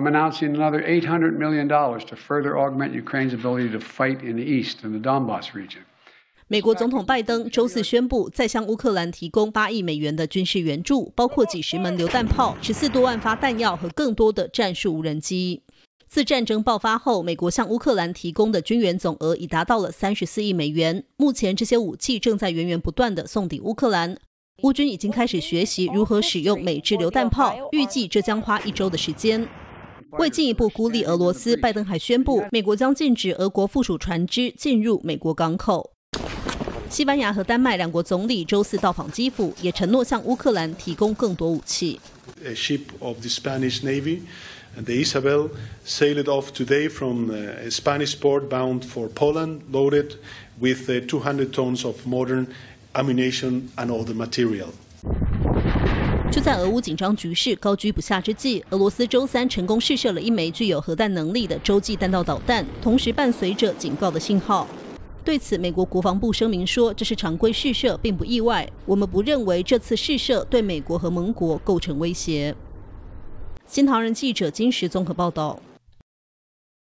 I'm announcing another $800 million to further augment Ukraine's ability to fight in the east, in the Donbass region. 美国总统拜登周四宣布，再向乌克兰提供8亿美元的军事援助，包括几10门榴弹炮、14多万发弹药和更多的战术无人机。自战争爆发后，美国向乌克兰提供的军援总额已达到了34亿美元。目前，这些武器正在源源不断地送抵乌克兰。乌军已经开始学习如何使用美制榴弹炮，预计这将花1周的时间。 为进一步孤立俄罗斯，拜登还宣布，美国将禁止俄国附属船只进入美国港口。西班牙和丹麦两国总理周四到访基辅，也承诺向乌克兰提供更多武器。A ship of the Spanish Navy, the Isabel, sailed off today from a Spanish port bound for Poland, loaded with 200 tons of modern ammunition and other material. 就在俄乌紧张局势高居不下之际，俄罗斯周三成功试射了1枚具有核弹能力的洲际弹道导弹，同时伴随着警告的信号。对此，美国国防部声明说，这是常规试射，并不意外。我们不认为这次试射对美国和盟国构成威胁。新唐人记者金石综合报道。